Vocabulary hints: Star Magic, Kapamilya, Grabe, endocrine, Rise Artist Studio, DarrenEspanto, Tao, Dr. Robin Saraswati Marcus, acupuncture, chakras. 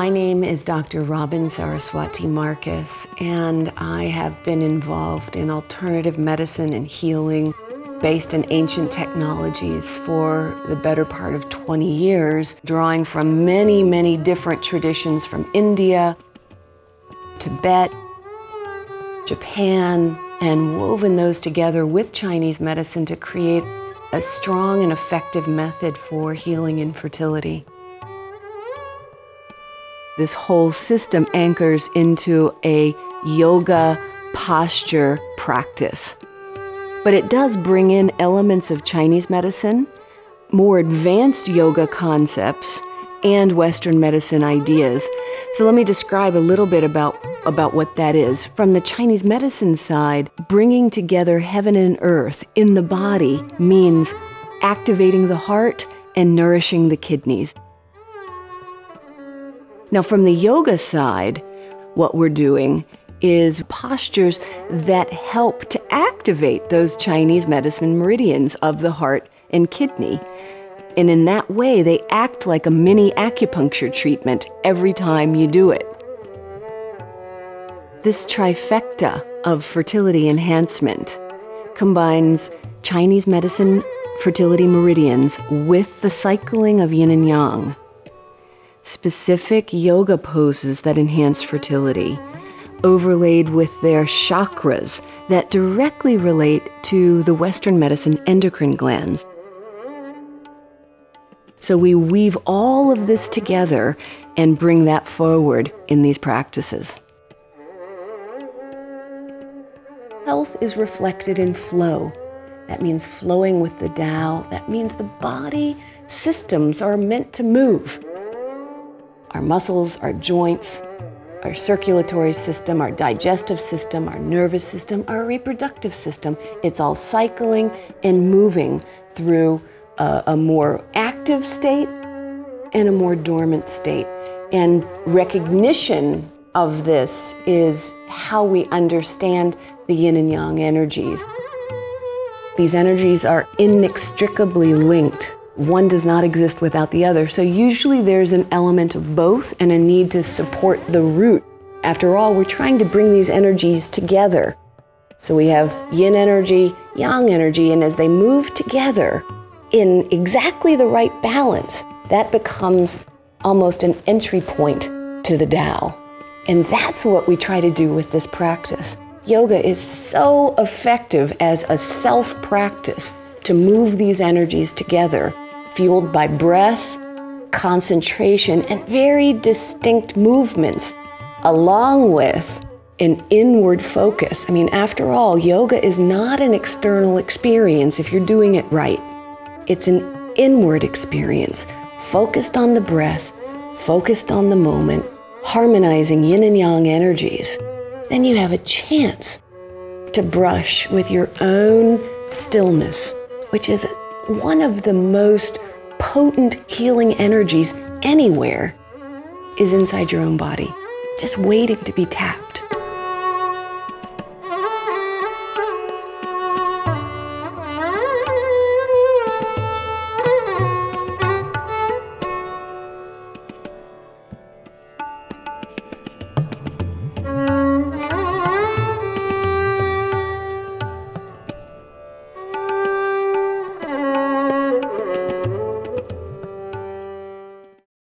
My name is Dr. Robin Saraswati Marcus, and I have been involved in alternative medicine and healing based in ancient technologies for the better part of 20 years, drawing from many, many different traditions from India, Tibet, Japan, and woven those together with Chinese medicine to create a strong and effective method for healing infertility. This whole system anchors into a yoga posture practice. But it does bring in elements of Chinese medicine, more advanced yoga concepts, and Western medicine ideas. So let me describe a little bit about what that is. From the Chinese medicine side, bringing together heaven and earth in the body means activating the heart and nourishing the kidneys. Now, from the yoga side, what we're doing is postures that help to activate those Chinese medicine meridians of the heart and kidney. And in that way, they act like a mini acupuncture treatment every time you do it. This trifecta of fertility enhancement combines Chinese medicine fertility meridians with the cycling of yin and yang. Specific yoga poses that enhance fertility, overlaid with their chakras that directly relate to the Western medicine endocrine glands. So we weave all of this together and bring that forward in these practices. Health is reflected in flow. That means flowing with the Tao. That means the body systems are meant to move. Our muscles, our joints, our circulatory system, our digestive system, our nervous system, our reproductive system. It's all cycling and moving through a more active state and a more dormant state. And recognition of this is how we understand the yin and yang energies. These energies are inextricably linked. One does not exist without the other, so usually there's an element of both and a need to support the root. After all, we're trying to bring these energies together. So we have yin energy, yang energy, and as they move together in exactly the right balance, that becomes almost an entry point to the Tao. And that's what we try to do with this practice. Yoga is so effective as a self-practice to move these energies together, fueled by breath, concentration, and very distinct movements, along with an inward focus. I mean, after all, yoga is not an external experience if you're doing it right. It's an inward experience, focused on the breath, focused on the moment, harmonizing yin and yang energies. Then you have a chance to brush with your own stillness, which is one of the most potent healing energies anywhere, is inside your own body, just waiting to be tapped.